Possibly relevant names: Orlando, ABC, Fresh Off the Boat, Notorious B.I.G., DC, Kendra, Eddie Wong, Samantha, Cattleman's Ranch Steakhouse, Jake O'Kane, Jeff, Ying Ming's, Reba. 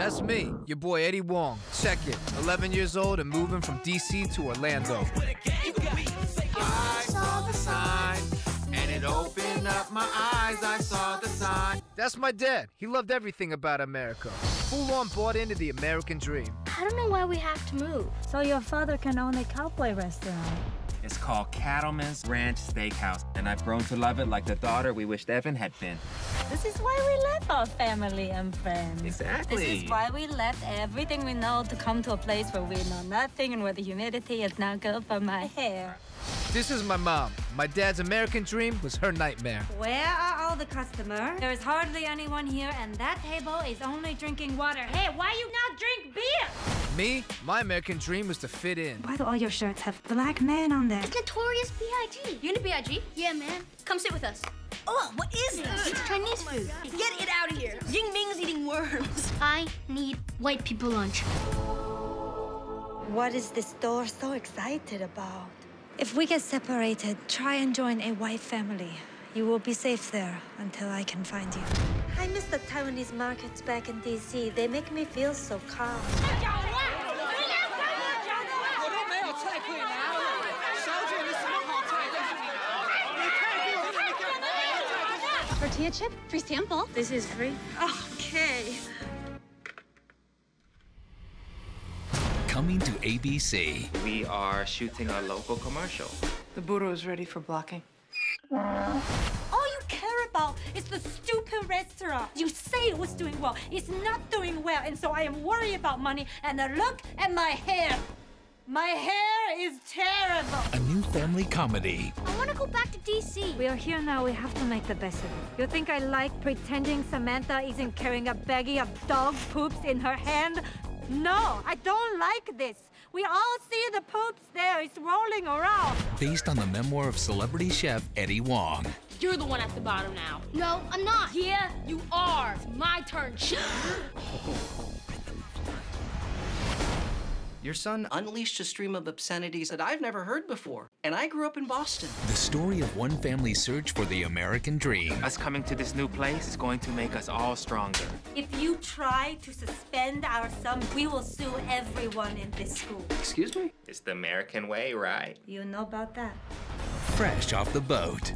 That's me, your boy Eddie Wong. Check it, 11 years old and moving from DC to Orlando. I saw the sign, and it opened up my eyes. I saw the sign. That's my dad. He loved everything about America. Full on bought into the American dream. I don't know why we have to move. So your father can own a cowboy restaurant. It's called Cattleman's Ranch Steakhouse, and I've grown to love it like the daughter we wished Evan had been. This is why we left our family and friends. Exactly. This is why we left everything we know to come to a place where we know nothing and where the humidity is not good for my hair. This is my mom. My dad's American dream was her nightmare. Where are all the customers? There is hardly anyone here, and that table is only drinking water. Hey, why you not drink beer? Me? My American dream was to fit in. Why do all your shirts have black men on them? It's Notorious B.I.G. You know B.I.G.? Yeah, man. Come sit with us. Oh, what is this? It's Chinese food. Get it out of here. Ying Ming's eating worms. I need white people lunch. What is this store so excited about? If we get separated, try and join a white family. You will be safe there until I can find you. I miss the Taiwanese markets back in DC. They make me feel so calm. Tortilla chip? Free sample. This is free. Okay. Coming to ABC. We are shooting a local commercial. The burro is ready for blocking. All you care about is the stupid restaurant. You say it was doing well. It's not doing well, and so I am worried about money. And a look at my hair. My hair is terrible. A new family comedy. I want to go back to DC. We are here now. We have to make the best of it. You think I like pretending Samantha isn't carrying a baggie of dog poops in her hand? No, I don't like this. We all see the poops there. It's rolling around. Based on the memoir of celebrity chef Eddie Wong. You're the one at the bottom now. No, I'm not. Yeah, you are. It's my turn. Your son unleashed a stream of obscenities that I've never heard before, and I grew up in Boston. The story of one family's search for the American dream. Us coming to this new place is going to make us all stronger. If you try to suspend our son, we will sue everyone in this school. Excuse me? It's the American way, right? You know about that. Fresh off the boat.